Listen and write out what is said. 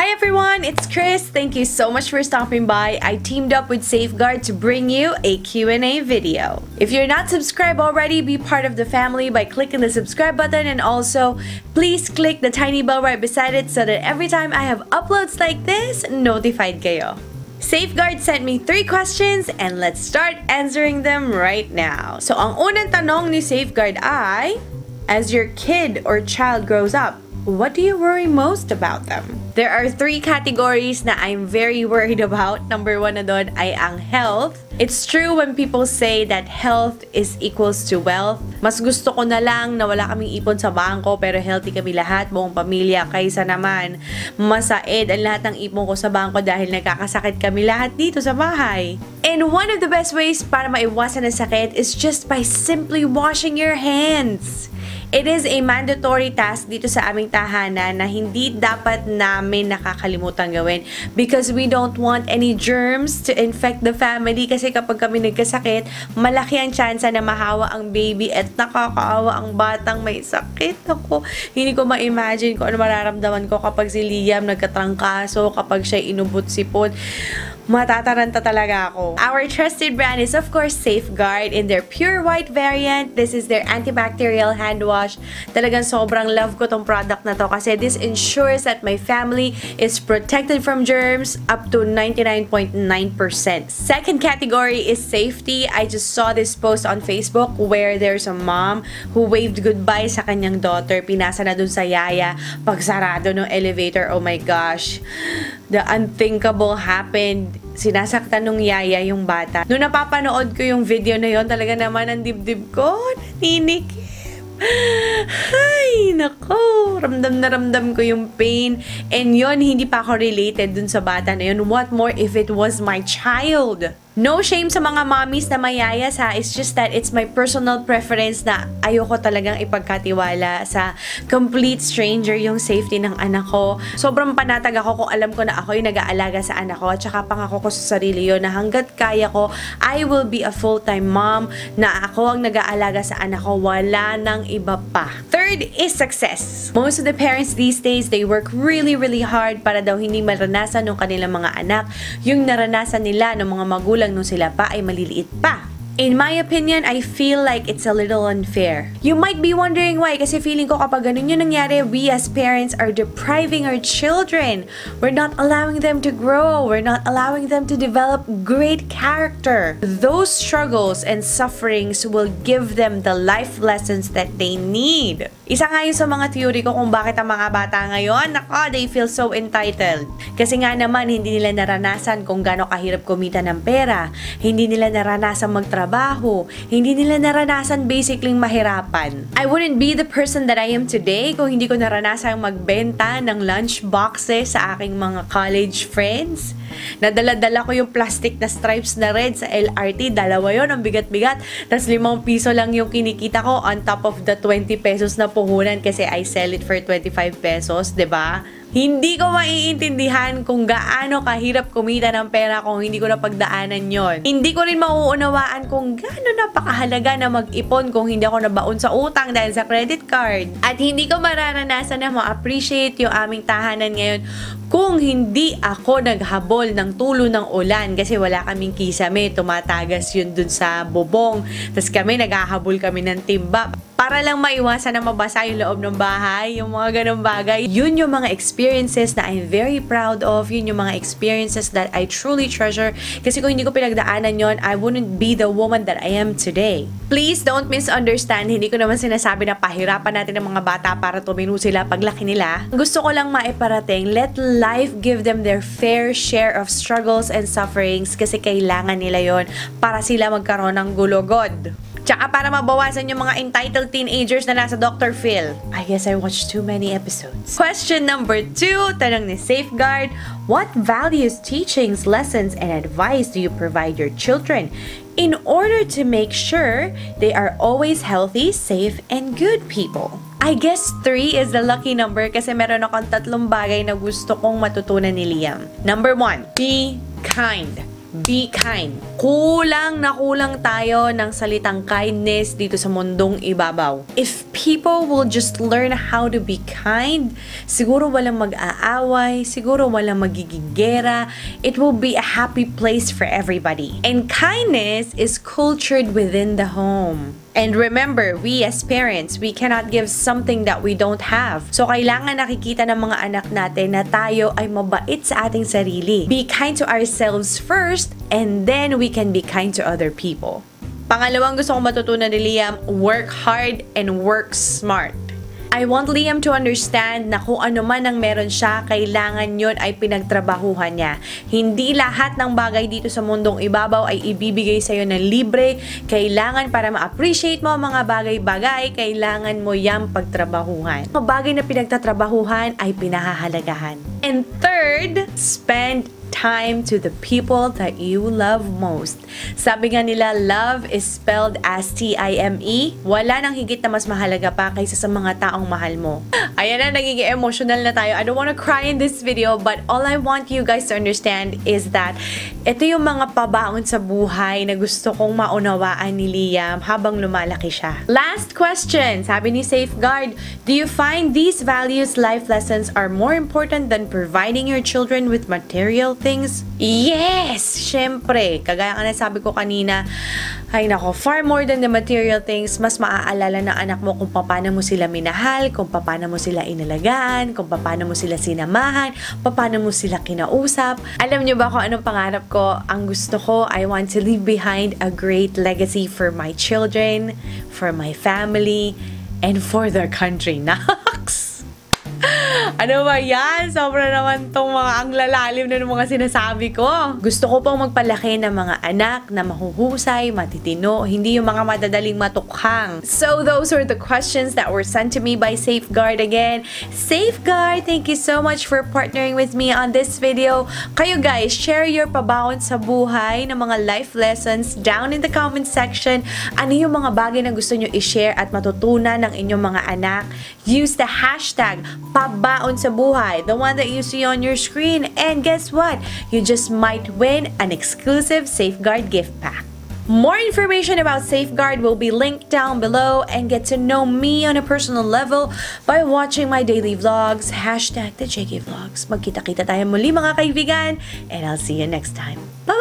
Hi everyone, it's Chris. Thank you so much for stopping by. I teamed up with Safeguard to bring you a Q&A video. If you're not subscribed already, be part of the family by clicking the subscribe button, and also please click the tiny bell right beside it so that every time I have uploads like this, notified kayo. Safeguard sent me 3 questions and let's start answering them right now. So ang unang tanong ni Safeguard ay, as your kid or child grows up, what do you worry most about them? There are 3 categories na I'm very worried about. Number 1 na doon ay ang health. It's true when people say that health is equals to wealth. Mas gusto ko na lang na wala kaming ipon sa bangko pero healthy kami lahat, buong pamilya, kaysa naman masaid ang lahat ng ipon ko sa bangko dahil nagkakasakit kami lahat dito sa bahay. And one of the best ways para maiwasan ang sakit is just by simply washing your hands. It is a mandatory task dito sa aming tahanan na hindi dapat namin nakakalimutan gawin because we don't want any germs to infect the family, kasi kapag kami nagkasakit, malaki ang tsansa na mahawa ang baby at nakakaawa ang batang may sakit. Ako, hindi ko ma-imagine kung ano mararamdaman ko kapag si Liam nagkatrangkaso, kapag siya inubot-sipon. Matataranta talaga ako. Our trusted brand is of course Safeguard in their pure white variant. This is their antibacterial hand wash. Talagang sobrang love ko tong product na to kasi this ensures that my family is protected from germs up to 99.9%. Second category is safety. I just saw this post on Facebook where there's a mom who waved goodbye sa kanyang daughter. Pinasa na dun sa yaya pagsarado ng elevator. Oh my gosh. The unthinkable happened. Sinasaktan nung yaya yung bata. Noong napapanood ko yung video na yon, talaga naman ang dibdib ko naninikip. Ay, nako. Ramdam na ramdam ko yung pain. And yon, hindi pa ako related dun sa bata na yun. What more if it was my child? No shame sa mga mommies na mayayas ha. It's just that it's my personal preference na ayoko talagang ipagkatiwala sa complete stranger yung safety ng anak ko. Sobrang panatag ako kung alam ko na ako yung nag-aalaga sa anak ko. At saka pangako ko sa sarili yun na hanggat kaya ko, I will be a full-time mom na ako ang nag-aalaga sa anak ko. Wala nang iba pa. Third is success. Most of the parents these days, they work really hard para daw hindi maranasan ng kanilang mga anak yung naranasan nila ng mga magulang nung sila pa ay maliliit pa. In my opinion, I feel like it's a little unfair. You might be wondering why, kasi feeling ko kapag ganun yung nangyari, we as parents are depriving our children. We're not allowing them to grow. We're not allowing them to develop great character. Those struggles and sufferings will give them the life lessons that they need. Isa nga yun sa mga theory ko kung bakit ang mga bata ngayon, nako, they feel so entitled. Kasi nga naman, hindi nila naranasan kung gaano kahirap kumita ng pera. Hindi nila naranasan magtrabaho. Hindi nila naranasan basically mahirapan. I wouldn't be the person that I am today kung hindi ko naranasan magbenta ng lunch boxes sa aking mga college friends. Nadala-dala ko yung plastic na stripes na red sa LRT. Dalawa yon, ang bigat-bigat. Tapos 5 piso lang yung kinikita ko on top of the 20 pesos na puhunan kasi I sell it for 25 pesos, diba? Hindi ko maiintindihan kung gaano kahirap kumita ng pera kung hindi ko napagdaanan yon. Hindi ko rin mauunawaan kung gaano napakahalaga na mag-ipon kung hindi ako nabaon sa utang dahil sa credit card. At hindi ko mararanasan na ma-appreciate yung aming tahanan ngayon kung hindi ako naghabol ng tulo ng ulan kasi wala kaming kisame, tumatagas yun dun sa bubong. Tapos kami, naghahabol kami ng timba para lang maiwasan na mabasa yung loob ng bahay, yung mga ganong bagay. Yun yung mga experiences na I'm very proud of. Yun yung mga experiences that I truly treasure. Kasi kung hindi ko pinagdaanan yun, I wouldn't be the woman that I am today. Please don't misunderstand. Hindi ko naman sinasabi na pahirapan natin ng mga bata para tumino sila paglaki nila. Gusto ko lang maiparating, let life give them their fair share of struggles and sufferings kasi kailangan nila yun para sila magkaroon ng gulugod. Tsaka para mabawasan yung mga entitled teenagers na nasa Doctor Phil. I guess I watched too many episodes. Question number 2, tanong ni Safeguard, what values, teachings, lessons, and advice do you provide your children in order to make sure they are always healthy, safe, and good people? I guess 3 is the lucky number kasi meron akong 3 bagay na gusto kong matutunan ni Liam. Number 1, be kind. Be kind. Kulang na kulang tayo ng salitang kindness dito sa mundong ibabaw. If people will just learn how to be kind, siguro walang mag-aaway, siguro walang magigigera. It will be a happy place for everybody. And kindness is cultured within the home. And remember, we as parents, we cannot give something that we don't have. So, kailangan nakikita ng mga anak natin na tayo ay mabait sa ating sarili. Be kind to ourselves first, and then we can be kind to other people. Pangalawang gusto kong matutunan ni Liam, work hard and work smart. I want Liam to understand na kung ano man ang meron siya, kailangan yun ay pinagtrabahuhan niya. Hindi lahat ng bagay dito sa mundong ibabaw ay ibibigay sa'yo ng libre. Kailangan para ma-appreciate mo ang mga bagay-bagay, kailangan mo yang pagtrabahuhan. Ang bagay na pinagtatrabahuhan ay pinahahalagahan. And third, spend time to the people that you love most. Sabi nga nila, love is spelled as T-I-M-E. Wala nang higit na mas mahalaga pa kaysa sa mga taong mahal mo. Ayan na, nagiging emotional na tayo. I don't wanna cry in this video, but all I want you guys to understand is that ito yung mga pabaon sa buhay na gusto kong maunawaan ni Liam habang lumalaki siya. Last question, sabi ni Safeguard, do you find these values, life lessons are more important than providing your children with material things? Yes! Siyempre! Kagaya ka na sabi ko kanina, ay nako, far more than the material things, mas maaalala na anak mo kung paano mo sila minahal, kung paano mo sila inalagaan, kung paano mo sila sinamahan, paano mo sila kinausap. Alam niyo ba kung anong pangarap ko? Ang gusto ko, I want to leave behind a great legacy for my children, for my family, and for their country. Naks! Ano ba yan? Sobra naman tong mga ang lalalim na ng mga sinasabi ko. Gusto ko pong magpalaki ng mga anak na mahuhusay, matitino, hindi yung mga madadaling matukhang. So those were the questions that were sent to me by Safeguard again. Safeguard, thank you so much for partnering with me on this video. Kayo guys, share your pabaon sa buhay na mga life lessons down in the comment section. Ano yung mga bagay na gusto nyo i-share at matutunan ng inyong mga anak? Use the hashtag Pabaon sa Buhay, the one that you see on your screen. And guess what? You just might win an exclusive Safeguard gift pack. More information about Safeguard will be linked down below, and get to know me on a personal level by watching my daily vlogs, #TheJKVlogs. Magkita-kita tayo muli mga kaibigan, and I'll see you next time. Bye!